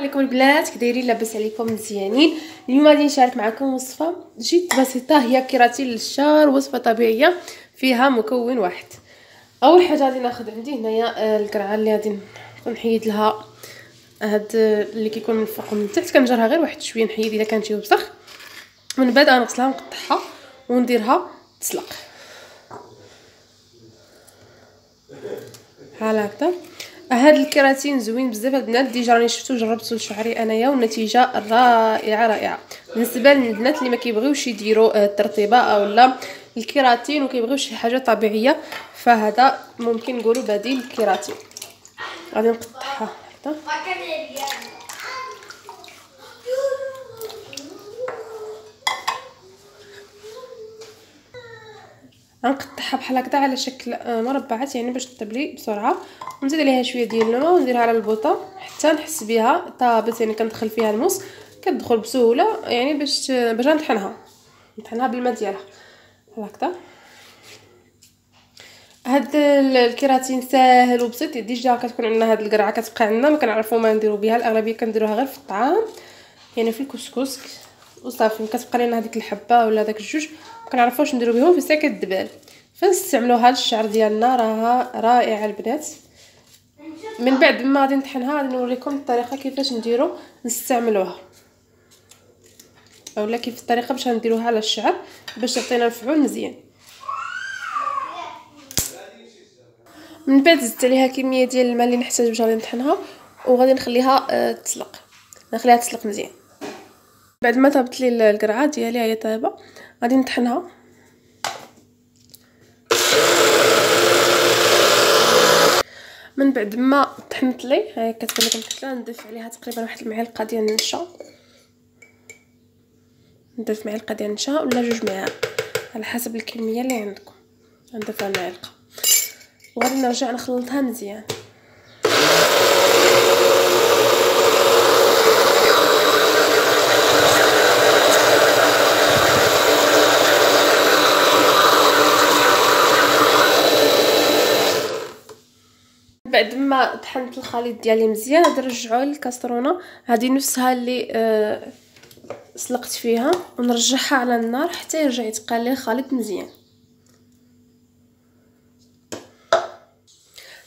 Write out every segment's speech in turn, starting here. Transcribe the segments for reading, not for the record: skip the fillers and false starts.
عليكم البنات، كدايرين؟ لاباس عليكم؟ مزيانين؟ اليوم غادي نشارك معكم وصفه جد بسيطه، هي كراتين للشعر، وصفه طبيعيه فيها مكون واحد. اول حاجه غادي ناخذ عندي هنايا القرعه اللي غادي نحيد لها هاد اللي كيكون من الفوق ومن التحت، كنجرها غير واحد شويه نحيد الا كانت يوبسخ، من بعد غنغسلها ونقطعها ونديرها تسلق بحال هكذا. هاد الكراتين زوين بزاف البنات، ديجا راني شفتو جربتو لشعري انايا والنتيجه رائعه رائعه. بالنسبه للبنات اللي ما كيبغيوش يديروا الترطيبه اولا الكراتين وكيبغيو شي حاجه طبيعيه، فهذا ممكن نقولوا بديل الكراتين. غادي نقطعها هكذا غنقطعها بحال هكذا على شكل مربعات، يعني باش تطبلي بسرعه، ونزيد عليها شويه ديال الماء ونديرها على البوطه حتى نحس بها طابت، يعني كندخل فيها الموس كتدخل بسهوله، يعني باش نطحنها بالماء ديالها بحال هكذا. هاد الكراتين ساهل وبسيط، ديجا كتكون عندنا هاد القرعه كتبقى عندنا ما كنعرفوا ما نديروا بها، الاغلبيه كنديروها غير في الطعام يعني في الكسكس وصافي، كتبقى لنا هذيك الحبه ولا داك الجوج ما كنعرفوش نديرو بهم في ساكه الدبال، فنستعملوها للشعر ديالنا، راها رائعه البنات. من بعد ما غادي نطحنها غادي نوريكم الطريقه كيفاش نديرو نستعملوها، اولا كيف الطريقه باش نديروها على الشعر باش تعطينا مفعول مزيان. من بعد زدت عليها كميه ديال الماء اللي نحتاج باش غادي نطحنها، وغادي نخليها تسلق، نخليها تسلق مزيان. بعد ما طابت لي القرعه ديالي هي طابه، غادي نطحنها من بعد ما طحنت لي هاي كتبان لكم كتله، نضيف عليها تقريبا واحد المعلقه ديال النشا، نضيف معلقه ديال النشا ولا جوج معالق على حسب الكميه اللي عندكم، نضيف معلقه وغادي نرجع نخلطها مزيان. بعد ما طحنت الخليط ديالي مزيان غادي نرجعو للكاسرونه هذه نفسها اللي سلقت فيها، ونرجعها على النار حتى يرجع يتقال لي الخليط مزيان.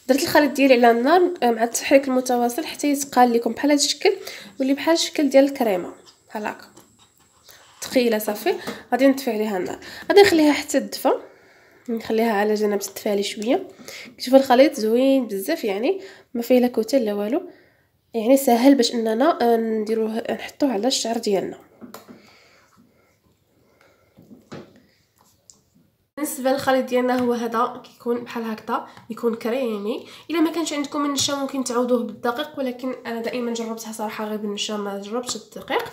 درت الخليط ديالي على النار مع التحريك المتواصل حتى يتقال لكم بحال هذا الشكل، واللي بحال الشكل ديال الكريمه بحال هكا ثقيله صافي. غادي نطفي عليها النار، غادي نخليها حتى تدفى، نخليها على جنب تدفى لي شويه. كتشوفوا الخليط زوين بزاف، يعني ما فيه لا كوتال لا والو، يعني ساهل باش اننا نديروه نحطوه على الشعر ديالنا. بالنسبه للخليط ديالنا هو هذا، كيكون بحال هكذا، يكون كريمي. الا ما كانش عندكم النشا ممكن تعوضوه بالدقيق، ولكن انا دائما جربتها صراحه غير بالنشا، ما جربتش الدقيق.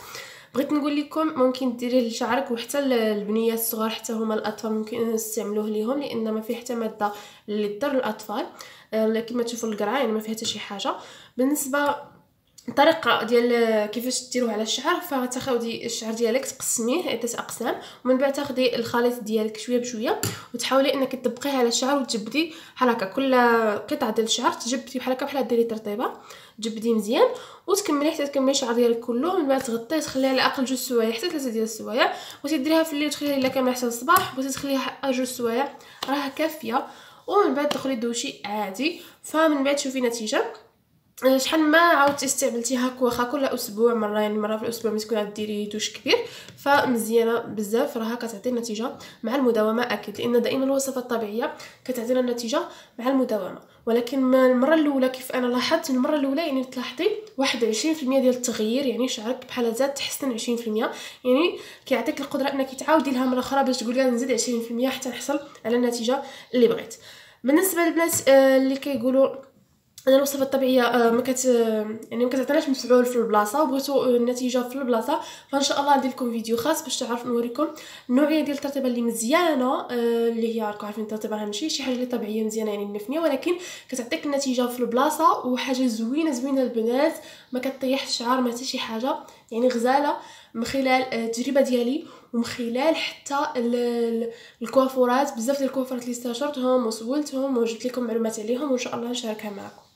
بغيت نقول لكم ممكن ديريه لشعرك، وحتى البنيات الصغار حتى هما الاطفال ممكن تستعملوه ليهم، لان ما فيه حتى ماده اللي تضر الاطفال، كما تشوفوا القرعه يعني ما فيها حتى شي حاجه. بالنسبه الطريقه ديال كيفاش ديروه على الشعر، فتاخدي الشعر ديالك تقسميه 3 اقسام، ومن بعد تاخدي الخليط ديالك شويه بشويه وتحاولي انك تطبقيه على الشعر، وتجبدي بحال هكا كل قطعه ديال الشعر تجبدي بحال هكا بحال ديري ترطيبه، تجبدي مزيان وتكملي حتى تكملي الشعر ديالك كله. من بعد تغطيه تخليها على الاقل 2 سوايع حتى 3 ديال السوايع، وتديريها في الليل وتخليها الا كامله حتى الصباح، وتخليها 2 سوايع راها كافيه. ومن بعد تدخلي دوشي عادي، فمن بعد شوفي نتيجه. شحال ما عاودتي استعملتيها واخا كل اسبوع مرتين، مره في الاسبوع ملي تكوني ديري دوش كبير، فمزيانه بزاف، راها كتعطي نتيجه مع المداومه اكيد، لان دائما الوصفه الطبيعيه كتعطينا النتيجه مع المداومه. ولكن من المره الاولى كيف انا لاحظت، المره الاولى يعني تلاحظي 21% ديال التغيير، يعني شعرك بحال زاد تحسن 20%، يعني كيعطيك القدره انك تعاودي لها مره اخرى باش تقولي نزيد 20% حتى نحصل على النتيجه اللي بغيت. بالنسبه للبنات اللي كيقولوا انا الوصفه الطبيعيه ما كتعطيناش مفعول في البلاصه وبغيتو النتيجه في البلاصه، فان شاء الله ندير لكم فيديو خاص باش تعرف نوريكم النوعيه ديال الترطيبه اللي مزيانه، اللي هي راكم عارفين الترطيبه راه ماشي شي حاجه اللي طبيعيه مزيانه يعني منفنيه، ولكن كتعطيك النتيجه في البلاصه، وحاجه زوينه البنات، ما كطيح الشعر ما حتى شي حاجه، يعني غزاله من خلال التجربه ديالي، ومن خلال حتى الكوافورات، بزاف ديال الكوافورات اللي استشرتهم وسولتهم وجبت لكم معلومات عليهم، وان شاء الله نشاركها معكم.